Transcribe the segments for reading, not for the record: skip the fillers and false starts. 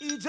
It's looking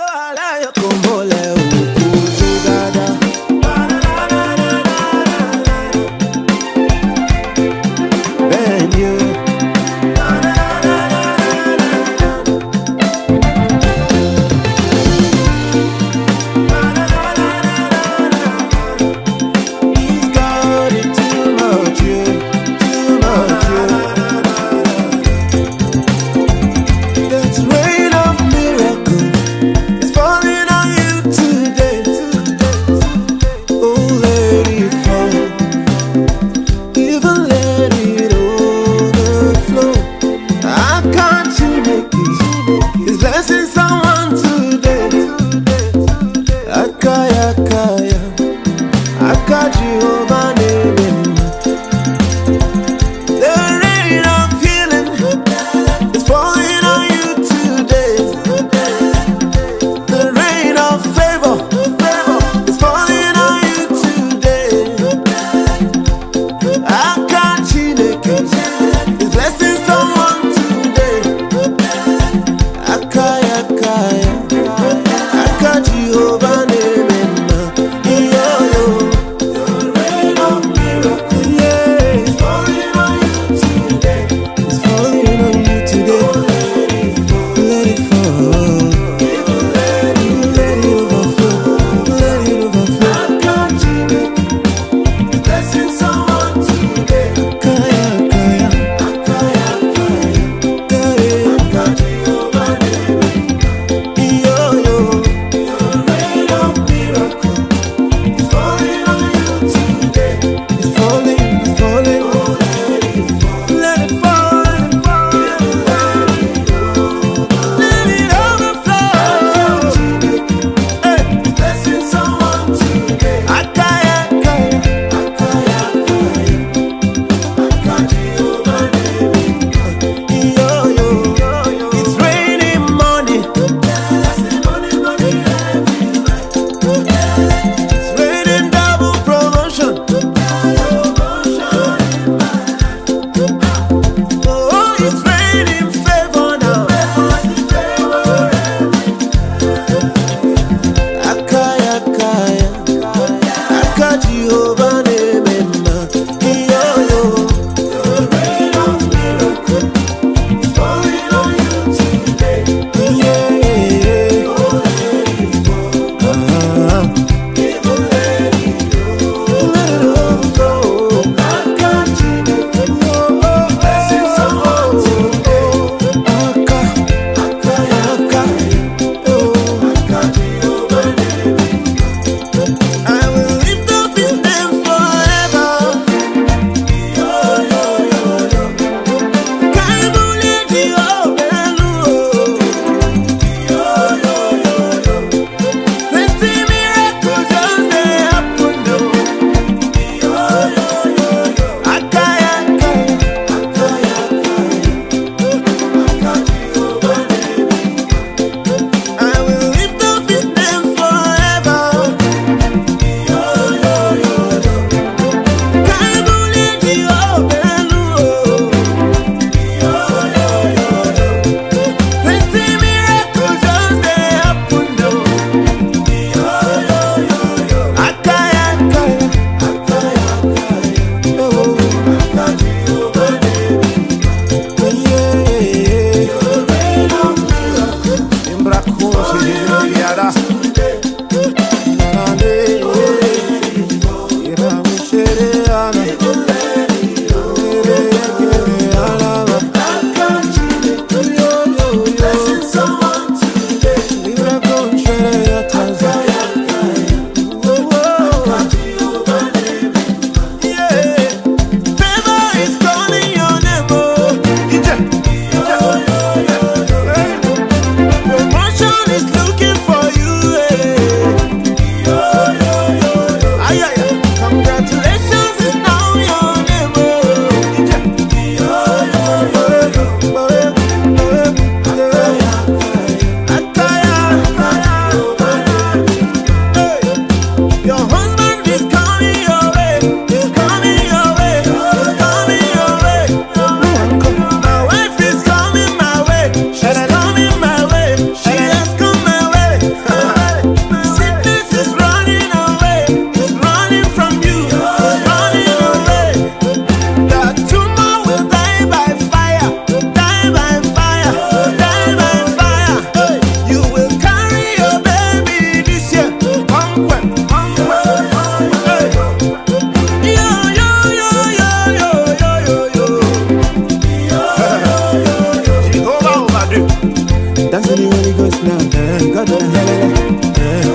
Ghost now. God in the heaven,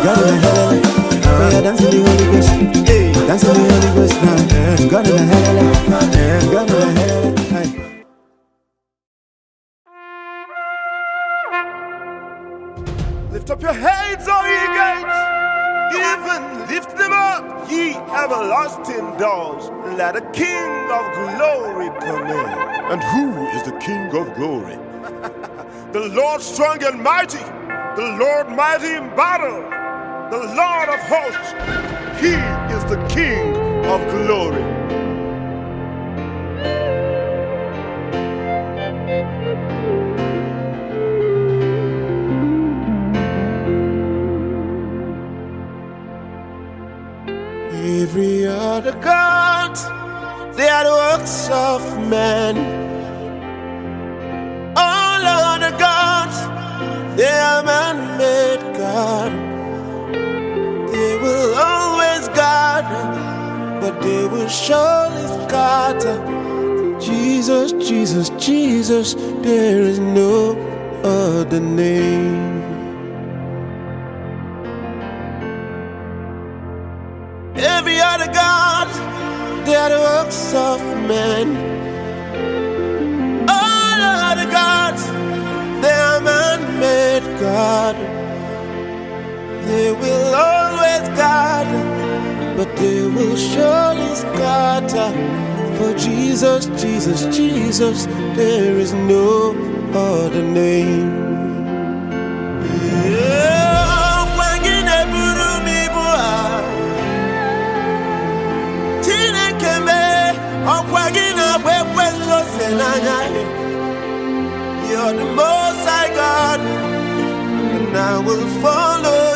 God in the heaven. We are dancing the Holy Ghost, dancing the Holy Ghost now. God in the heaven, God in the heaven. Lift up your heads, O ye gates, even lift them up, ye everlasting doors. Let the King of glory come in. And who is the King of glory? The Lord strong and mighty, the Lord mighty in battle, the Lord of hosts. He is the King of glory. Every other god, they are the works of men. All other gods, they are man-made god. They will always guard, but they will surely scatter. Jesus, Jesus, Jesus, there is no other name. Every other god, they are the works of men. All other gods, they are man-made god. They will always guard, but they will surely scatter. For Jesus, Jesus, Jesus, there is no other name. Yeah. You're the most high God, and I will follow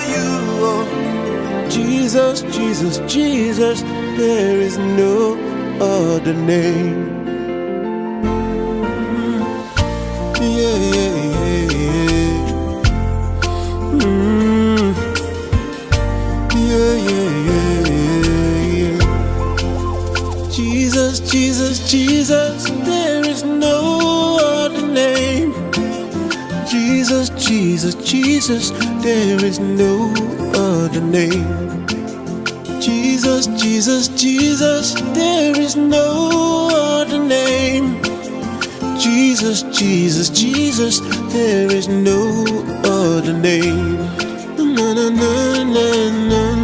you. Jesus, Jesus, Jesus, there is no other name. Jesus, Jesus, Jesus, there is no other name. Jesus, Jesus, Jesus, there is no other name. Jesus, Jesus, Jesus, there is no other name. Jesus, Jesus, Jesus, there is no other name. Na, na, na, na, na.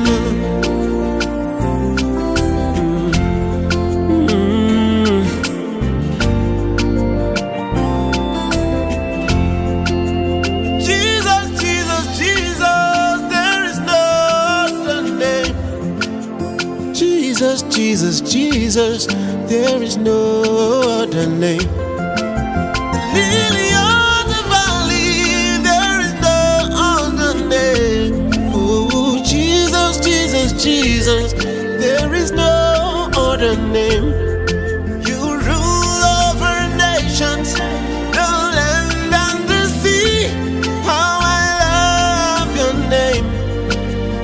Jesus, Jesus, there is no other name. The lily of the valley, there is no other name. Oh, Jesus, Jesus, Jesus, there is no other name. You rule over nations, the land and the sea. How I love your name.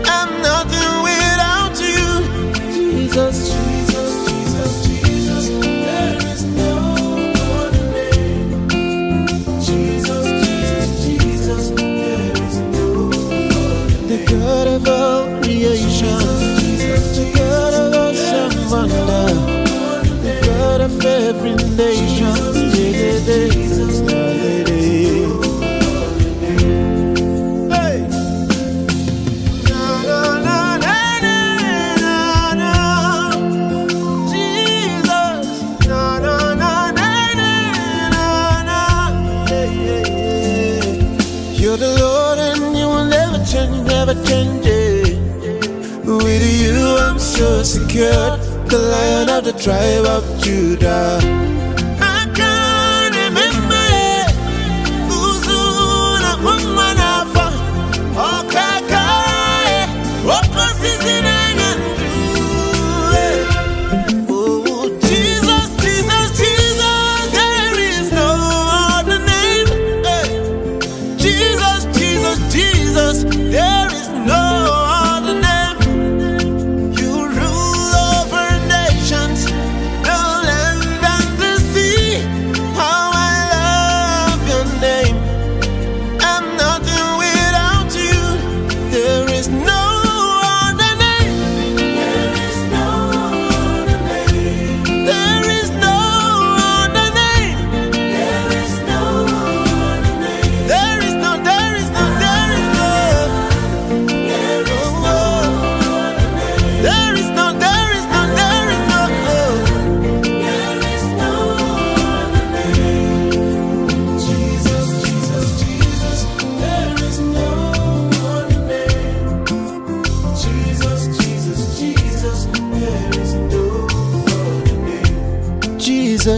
I'm nothing without you, Jesus. Every nation, Jesus, you're the Lord and you will never change, never change. With you I'm so secure. The Lion of the tribe of Judah. I can't remember Uzuna Umanafa Okakae Opposites in Angandu. Oh, Jesus, Jesus, Jesus, there is no other name. Hey. Jesus, Jesus, Jesus, there is no other name. I'm nothing without you.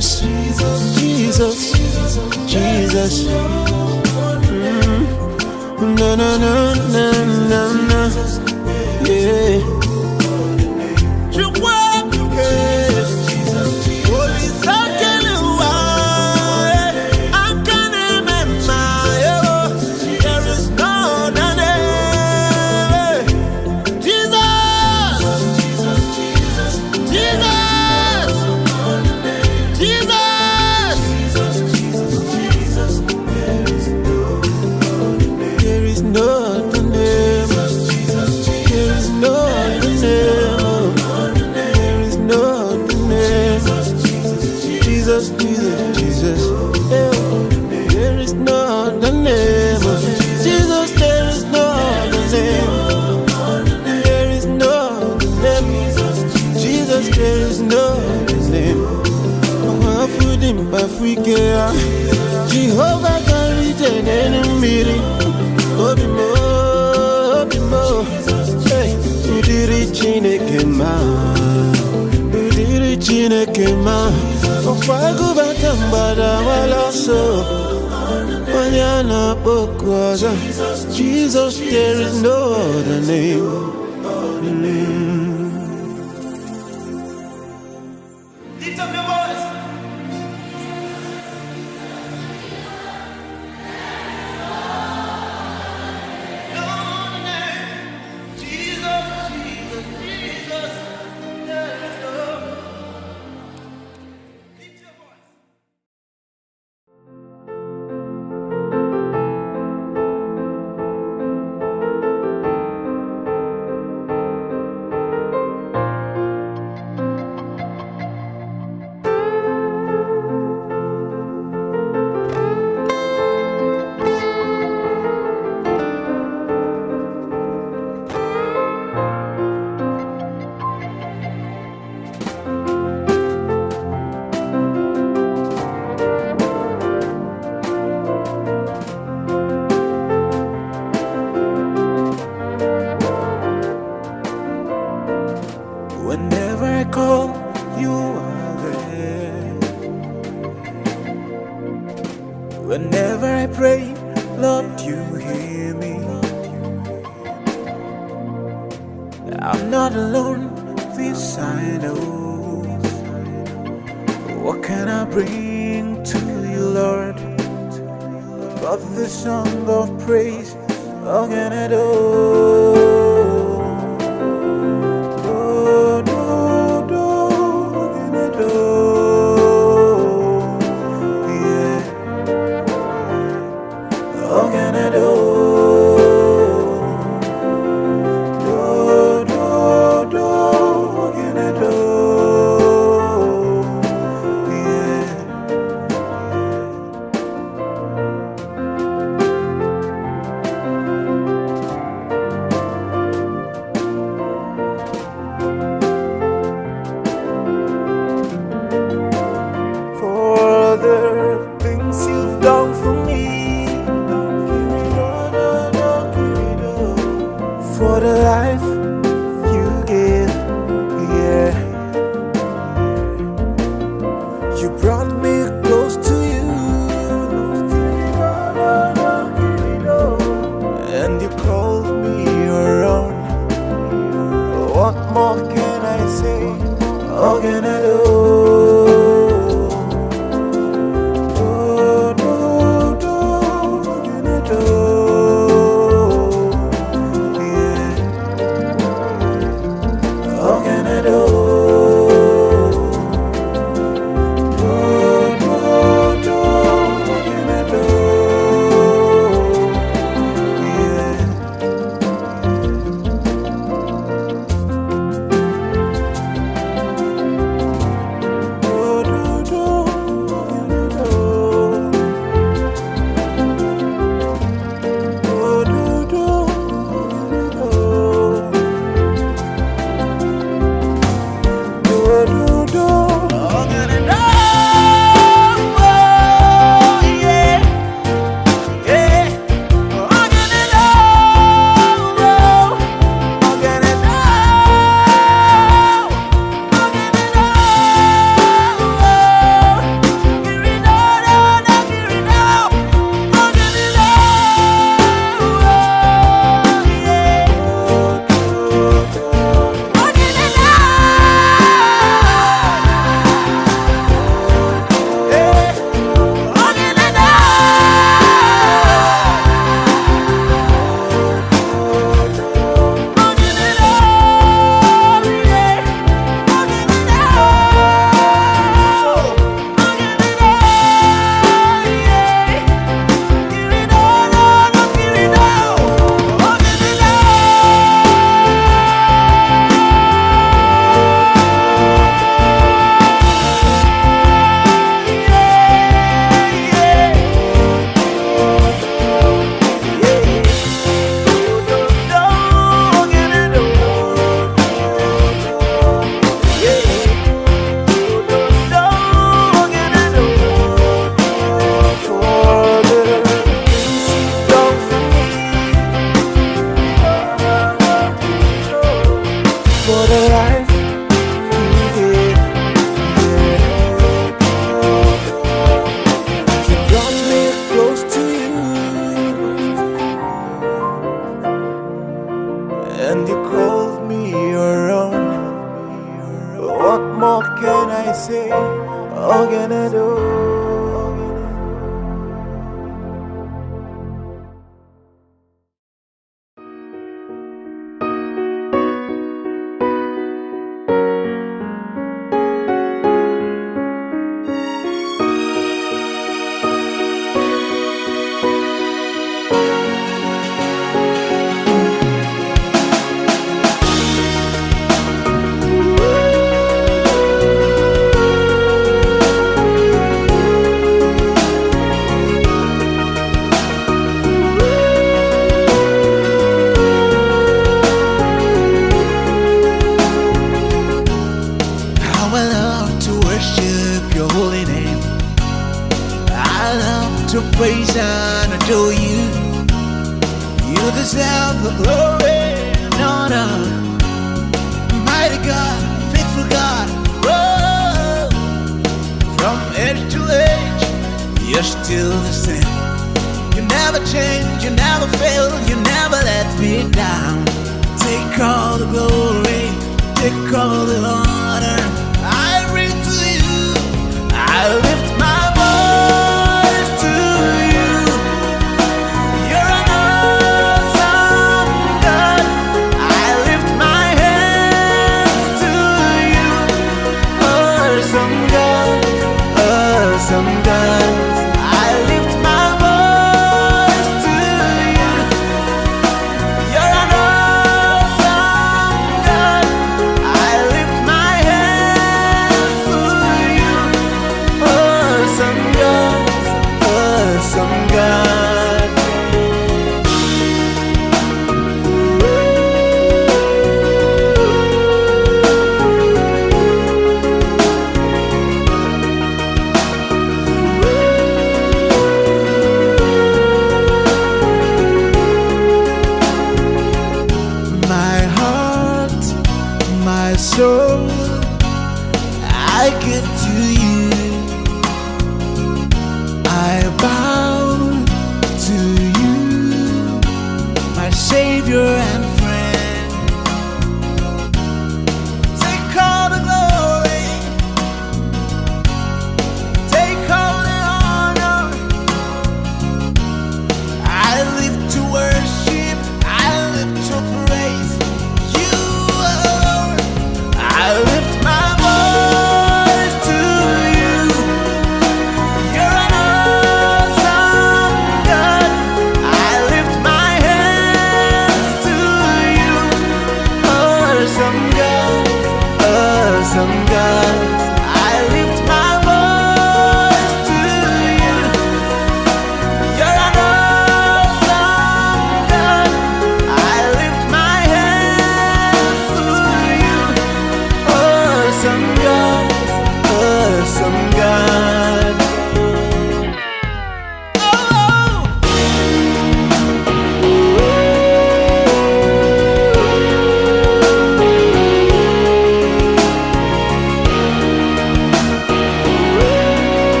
Jesus, Jesus, Jesus. No, no, no, no, no, no. Yeah. You work, Jesus, Jesus, Jesus. Africa, Jehovah can reach an enemy. Obi mo, hey. Udiri Chineke ma, Udiri Chineke ma. Ofagu batambara walaso, Onyana pokwaza. Jesus, there is no other name. and you called me your own. What more can I say? All can I do? To praise and adore you. You deserve the glory and honor, mighty God, faithful God. Oh, from age to age, you're still the same. You never change, you never fail, you never let me down. Take all the glory, take all the honor. I reach to you, I lift my soul, I give to you, I bow to you, my Savior and friend. Take all the glory, take all the honor. I live to worship, I live to praise.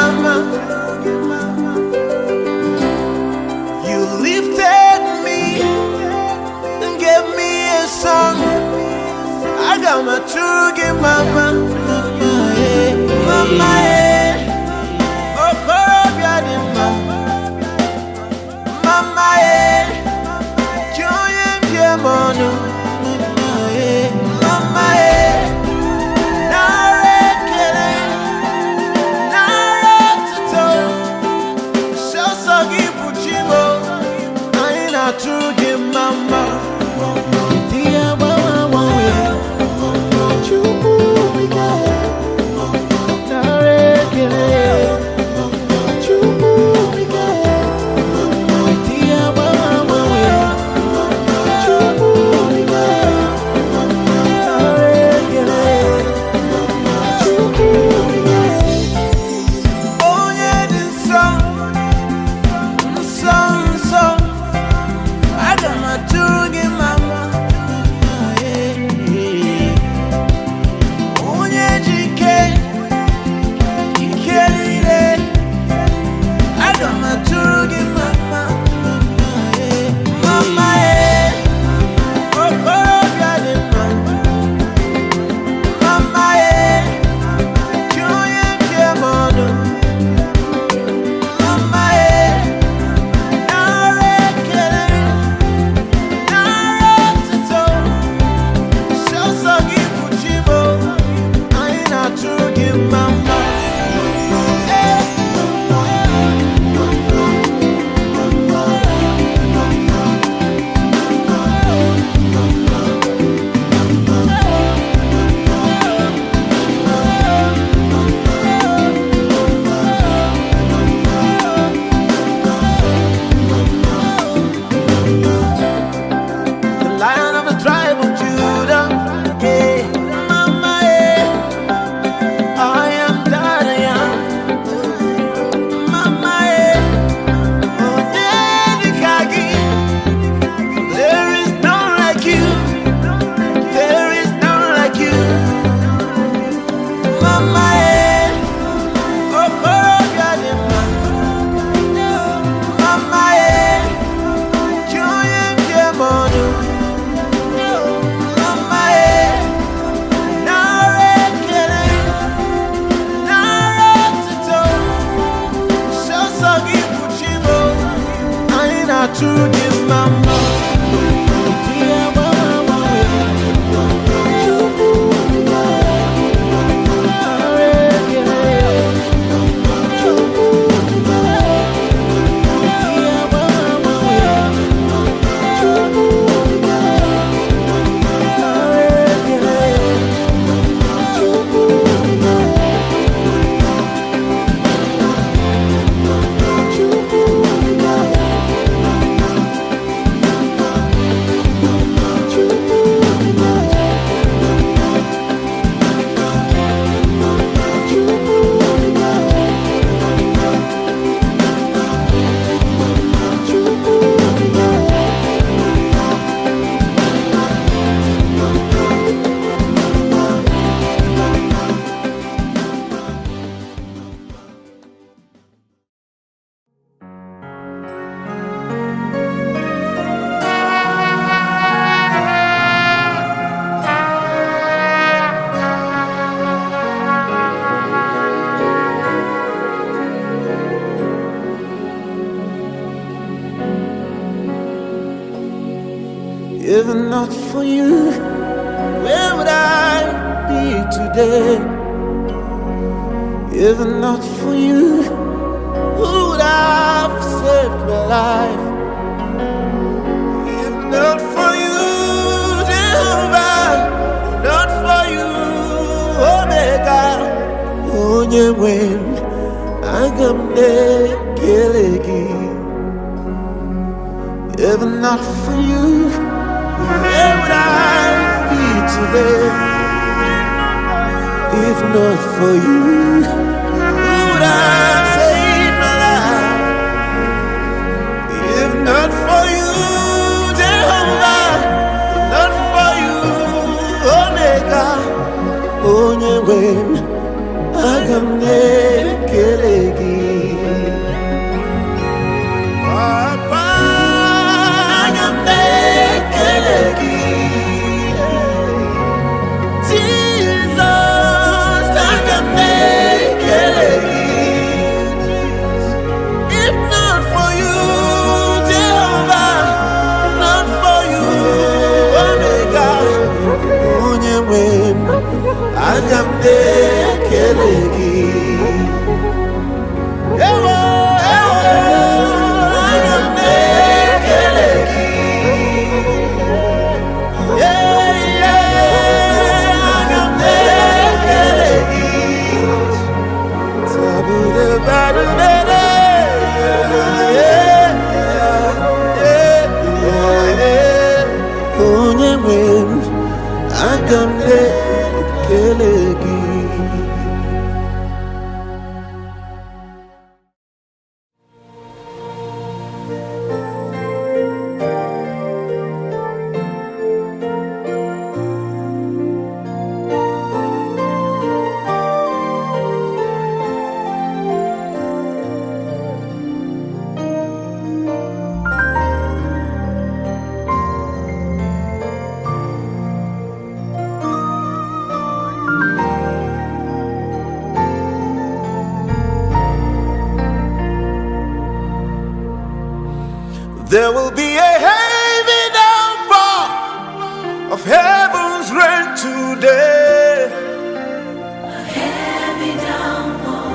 mama. You lifted me and gave me a song. I got my true mama. Mama, eh, mama, eh. Oh, Korobia di mama. Mama, eh. Join him, mono. To give my mom. If not for you, where would I be today? If not for you, who would have saved my life? If not for you, Jehovah, if not for you, Omega, onye nwem aga m na-ekele gị. If not for you, where would I be today? If not for you, who would have saved my life? If not for you, Jehovah, if not for you, Omega, Onye Wem, Agam Nekele. There will be a heavy downpour of heaven's rain today. A heavy downpour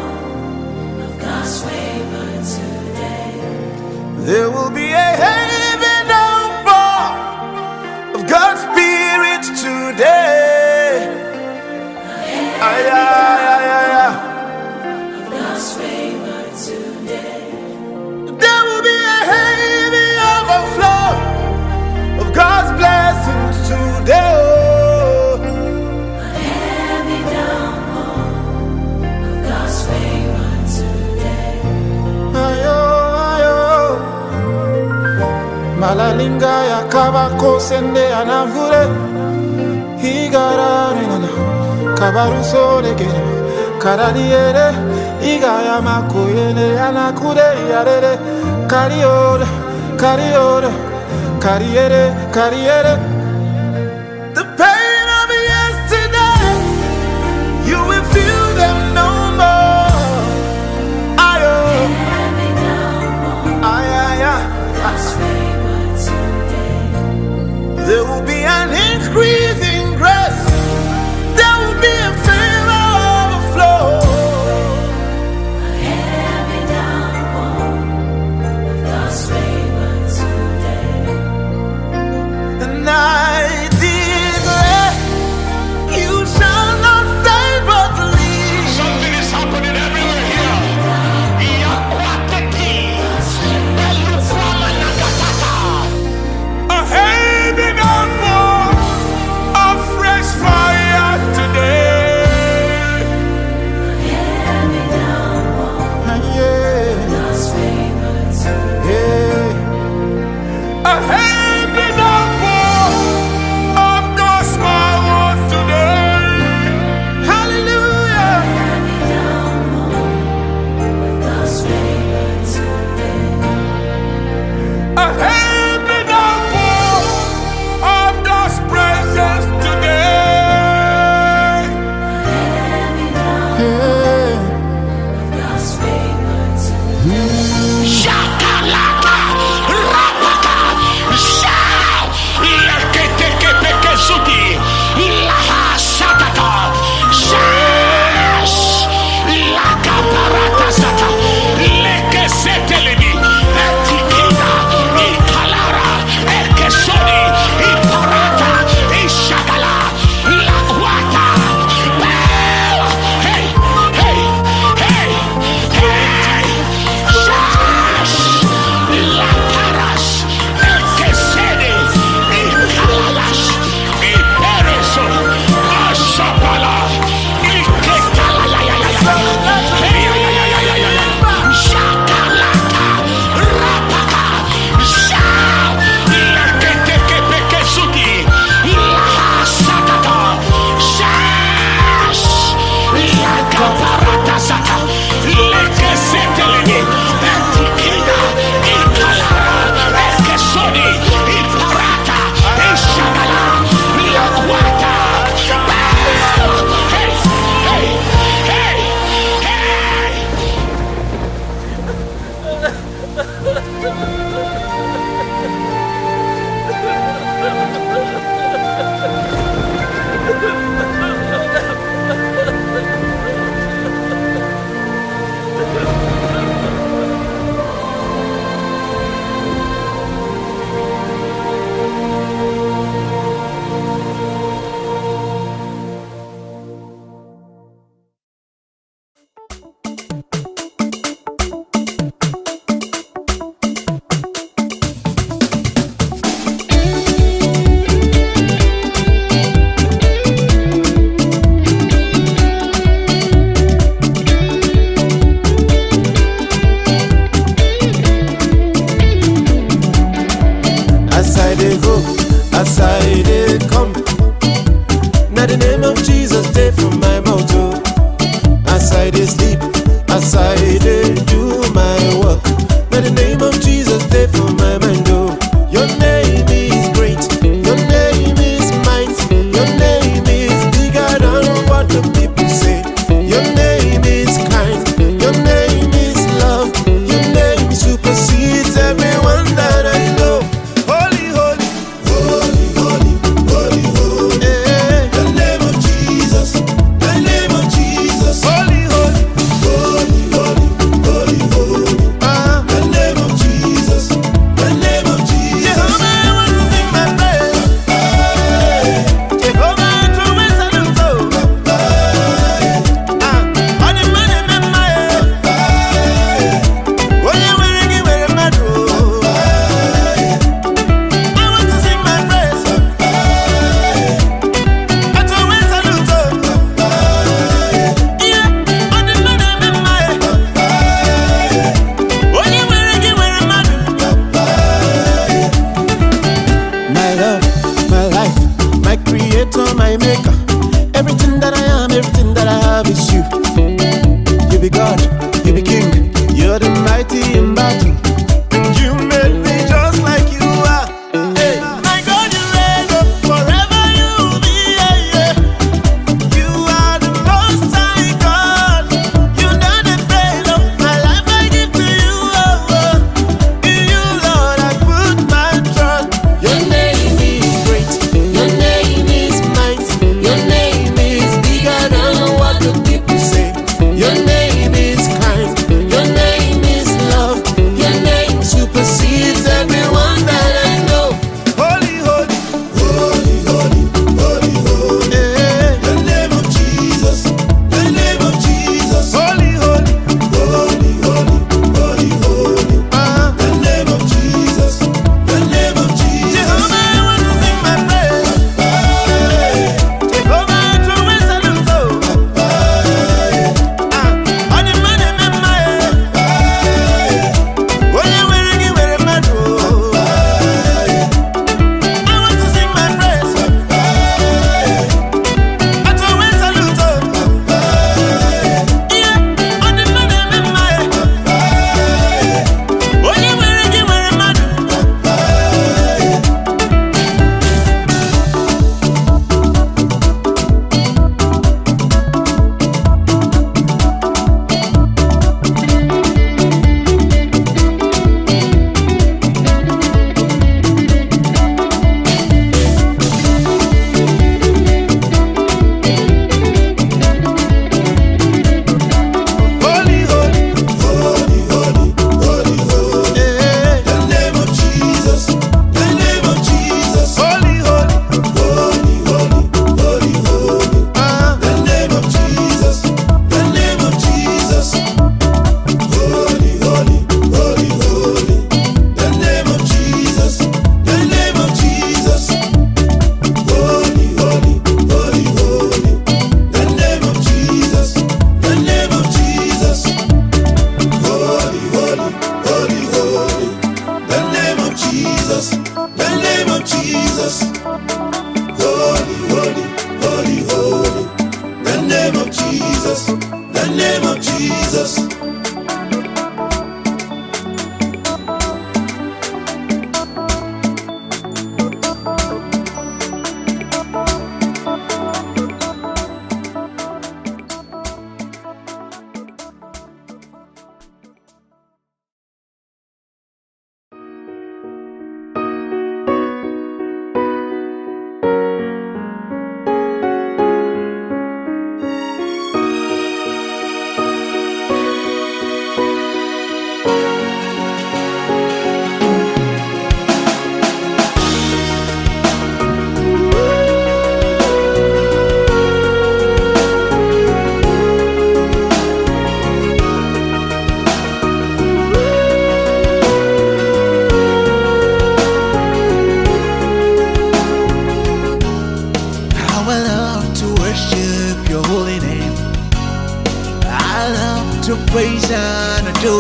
of God's favor today. There will be a heavy downpour of God's Spirit today. A heavy downpour of God's favor today. There will be a heavy God's blessings today. A heavy downpour of God's favor today. Ayo, ayo. Malalinga ya kabako sende anavure. Higara nena kabaruso negere karadiere. Igaya makoyene anakure yarere. Kariore, kariore. Carriere, carriere. The pain of yesterday, you will feel them no more. Ayo, ay, ay, ay. There will be an increase in grace. There will be a favor overflow. A heavy downpour of God's favor today. Now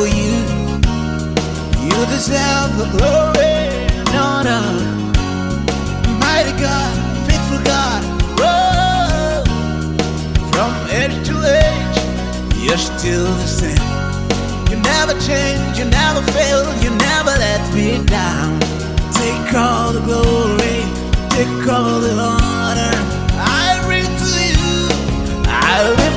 for you. You deserve the glory and honor, mighty God, faithful God. Oh, from age to age, you're still the same. You never change, you never fail, you never let me down. Take all the glory, take all the honor. I read to you, I live